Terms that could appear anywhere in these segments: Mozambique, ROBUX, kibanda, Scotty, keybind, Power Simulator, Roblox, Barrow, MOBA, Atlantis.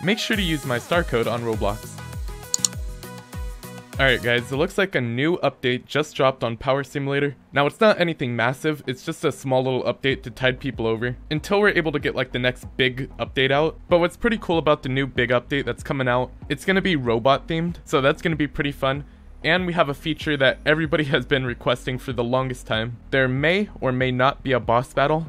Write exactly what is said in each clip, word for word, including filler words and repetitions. Make sure to use my star code on Roblox. Alright guys, it looks like a new update just dropped on Power Simulator. Now it's not anything massive, it's just a small little update to tide people over until we're able to get like the next big update out. But what's pretty cool about the new big update that's coming out, it's going to be robot themed, so that's going to be pretty fun. And we have a feature that everybody has been requesting for the longest time. There may or may not be a boss battle.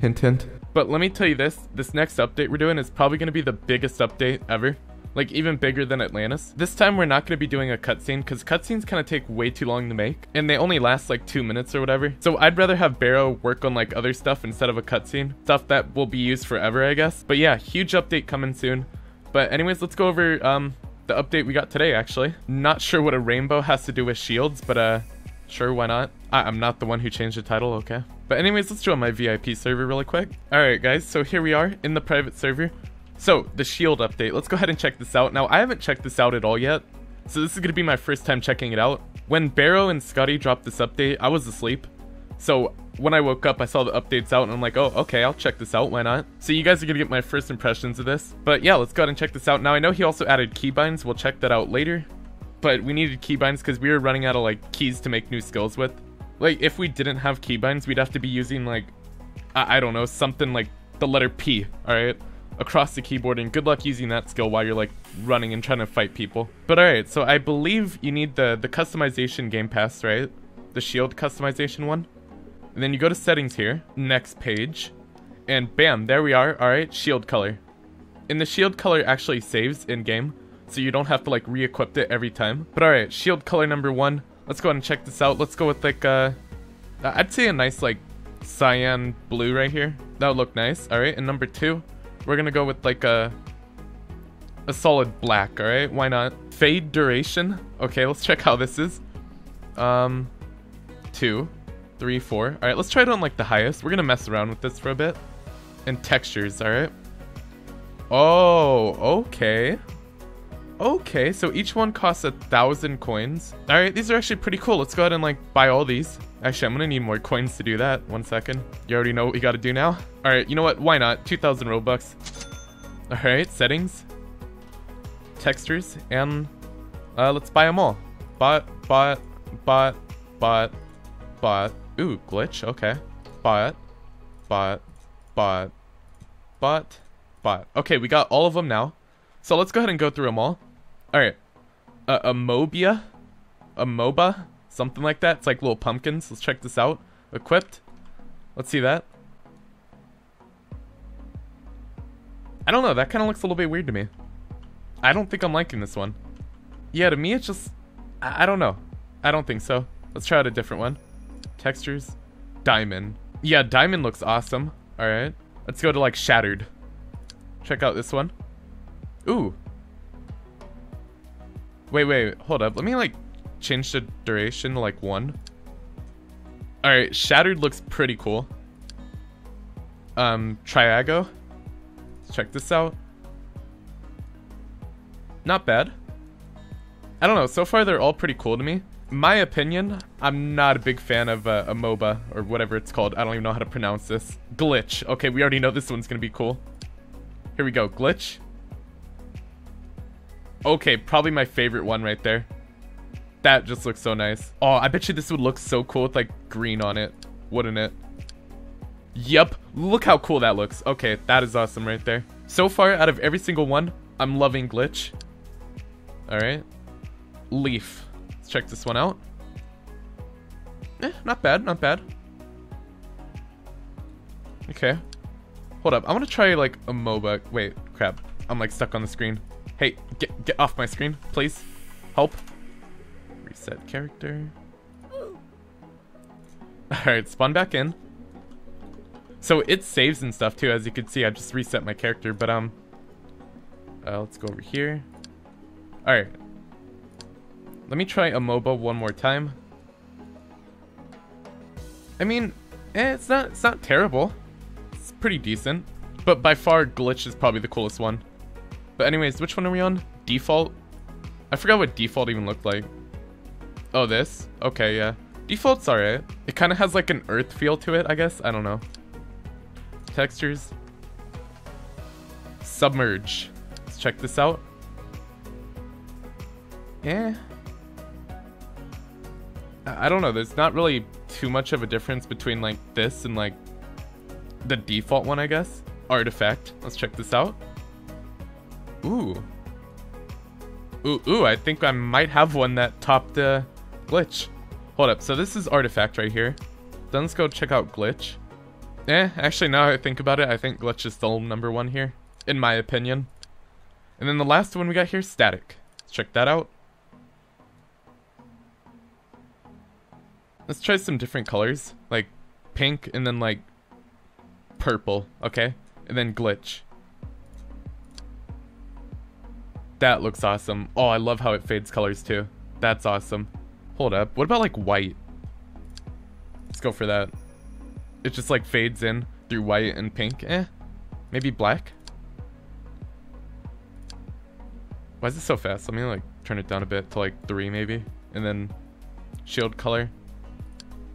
Hint hint. But let me tell you this, this next update we're doing is probably going to be the biggest update ever. Like even bigger than Atlantis. This time we're not going to be doing a cutscene because cutscenes kind of take way too long to make and they only last like two minutes or whatever. So I'd rather have Barrow work on like other stuff instead of a cutscene. Stuff that will be used forever, I guess. But yeah, huge update coming soon. But anyways, let's go over um, the update we got today actually. Not sure what a rainbow has to do with shields, but uh, sure, why not? I I'm not the one who changed the title, okay. But anyways, let's join my V I P server really quick. Alright guys, so here we are in the private server. So, the shield update, let's go ahead and check this out. Now, I haven't checked this out at all yet, so this is going to be my first time checking it out. When Barrow and Scotty dropped this update, I was asleep. So, when I woke up, I saw the updates out, and I'm like, oh, okay, I'll check this out, why not? So, you guys are going to get my first impressions of this. But yeah, let's go ahead and check this out. Now, I know he also added keybinds, we'll check that out later. But we needed keybinds because we were running out of, like, keys to make new skills with. Like, if we didn't have keybinds, we'd have to be using, like, I, I don't know, something like the letter P, alright? Across the keyboard, and good luck using that skill while you're like running and trying to fight people. But alright, so I believe you need the the customization game pass, right? The shield customization one, and then you go to settings here, next page, and bam, there we are. Alright, shield color, and the shield color actually saves in game, so you don't have to like re-equip it every time. But alright, shield color number one, let's go ahead and check this out. Let's go with like uh I'd say a nice like cyan blue right here, that would look nice. Alright, and number two, we're gonna go with like a a solid black, all right? Why not? Fade duration. Okay, let's check how this is. Um, two, three, four. All right, let's try it on like the highest. We're gonna mess around with this for a bit. And textures, all right? Oh, okay. Okay, so each one costs a thousand coins. All right, these are actually pretty cool. Let's go ahead and like buy all these. Actually, I'm gonna need more coins to do that. One second. You already know what we gotta do now. All right, you know what? Why not? two thousand Robux. All right, settings, textures, and uh, let's buy them all. Bot, bot, bot, bot, bot. Ooh, glitch. Okay. Bot, bot, bot, bot, bot. Okay, we got all of them now. So let's go ahead and go through them all. All right, uh, a mobia, a moba. Something like that. It's like little pumpkins. Let's check this out. Equipped. Let's see that. I don't know. That kind of looks a little bit weird to me. I don't think I'm liking this one. Yeah, to me it's just... I, I don't know. I don't think so. Let's try out a different one. Textures. Diamond. Yeah, diamond looks awesome. Alright. Let's go to like shattered. Check out this one. Ooh. Wait, wait. Hold up. Let me like... change the duration to like one. All right, shattered looks pretty cool. Um, Triago. Let's check this out. Not bad. I don't know. So far, they're all pretty cool to me. My opinion, I'm not a big fan of uh, a MOBA or whatever it's called. I don't even know how to pronounce this. Glitch. Okay, we already know this one's gonna be cool. Here we go. Glitch. Okay, probably my favorite one right there. That just looks so nice. Oh, I bet you this would look so cool with like green on it, wouldn't it? Yep, look how cool that looks. Okay, that is awesome right there. So far, out of every single one, I'm loving glitch. All right, leaf. Let's check this one out. Eh, not bad, not bad. Okay, hold up. I want to try like a MOBA. Wait, crap. I'm like stuck on the screen. Hey, get get off my screen, please. Help. Reset character. Alright, spawn back in. So it saves and stuff too, as you can see. I just reset my character, but um uh, let's go over here. Alright. Let me try a MOBA one more time. I mean, eh, it's not it's not terrible. It's pretty decent. But by far glitch is probably the coolest one. But anyways, which one are we on? Default? I forgot what default even looked like. Oh, this? Okay, yeah. Default's alright. It kind of has like an earth feel to it, I guess. I don't know. Textures. Submerge. Let's Let's check this out. Eh. I don't know. There's not really too much of a difference between like this and like the default one, I guess. Artifact. Let's check this out. Ooh. Ooh, ooh. I think I might have one that topped the uh, glitch. Hold up. So this is artifact right here. Then let's go check out glitch. Eh. Actually, now I think about it, I think glitch is still number one here, in my opinion. And then the last one we got here, static. Let's check that out. Let's try some different colors, like pink and then like purple, okay? And then glitch. That looks awesome. Oh, I love how it fades colors too. That's awesome. Hold up. What about like white? Let's go for that. It just like fades in through white and pink. Eh, maybe black? Why is it so fast? Let me like turn it down a bit to like three maybe. And then shield color.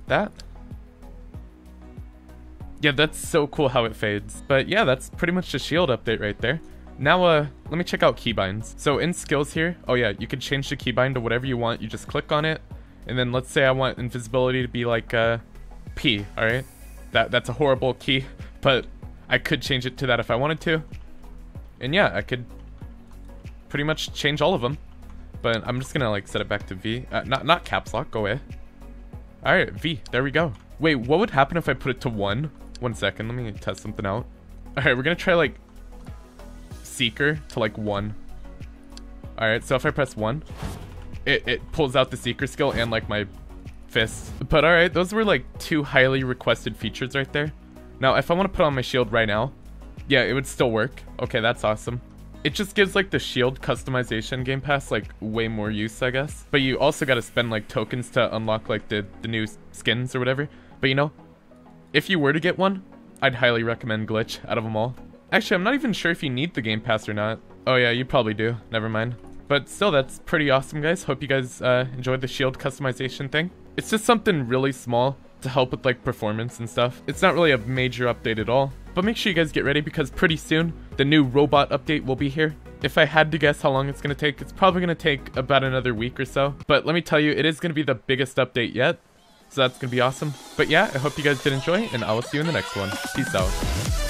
That, yeah, that's so cool how it fades. But yeah, that's pretty much the shield update right there. Now uh let me check out keybinds. So in skills here, oh yeah, you can change the keybind to whatever you want. You just click on it, and then let's say I want invisibility to be like uh P. all right, that that's a horrible key, but I could change it to that if I wanted to. And yeah, I could pretty much change all of them, but I'm just gonna like set it back to V. uh, not not caps lock, go away. Alright, V. There we go. Wait, what would happen if I put it to one? One second, let me test something out. Alright, we're gonna try, like, Seeker to, like, one. Alright, so if I press one, it, it pulls out the Seeker skill and, like, my fist. But alright, those were, like, two highly requested features right there. Now, if I want to put on my shield right now, yeah, it would still work. Okay, that's awesome. It just gives, like, the shield customization game pass, like, way more use, I guess. But you also gotta spend, like, tokens to unlock, like, the, the new skins or whatever. But, you know, if you were to get one, I'd highly recommend glitch out of them all. Actually, I'm not even sure if you need the game pass or not. Oh, yeah, you probably do. Never mind. But still, that's pretty awesome, guys. Hope you guys uh, enjoyed the shield customization thing. It's just something really small to help with, like, performance and stuff. It's not really a major update at all. But make sure you guys get ready, because pretty soon the new robot update will be here. If I had to guess how long it's going to take, it's probably going to take about another week or so. But let me tell you, it is going to be the biggest update yet. So that's going to be awesome. But yeah, I hope you guys did enjoy, and I will see you in the next one. Peace out.